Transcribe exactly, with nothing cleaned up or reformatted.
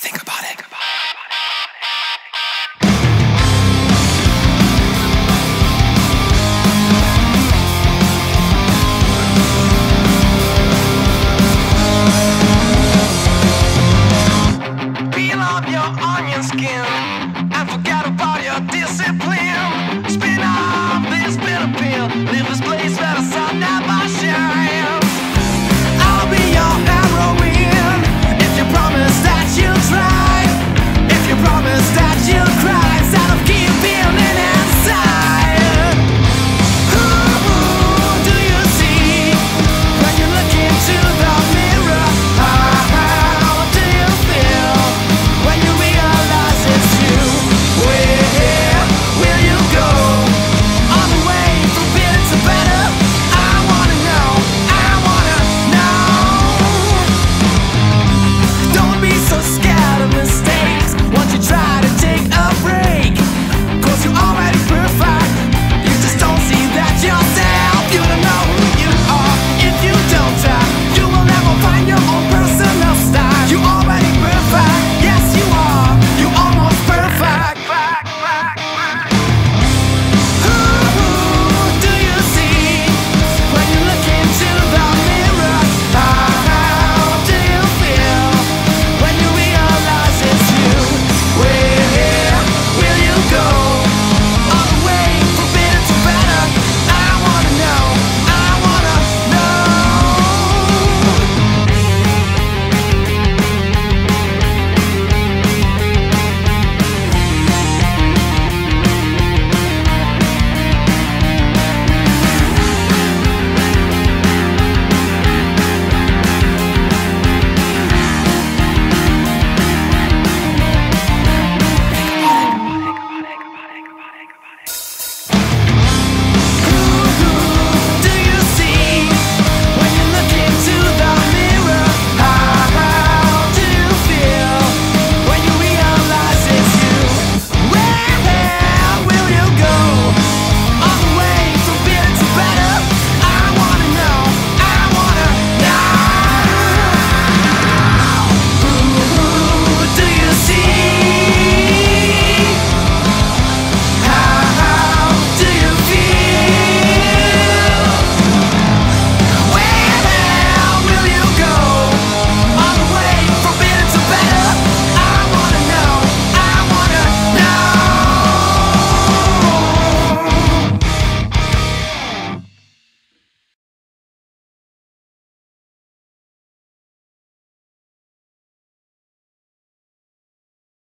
Think about it.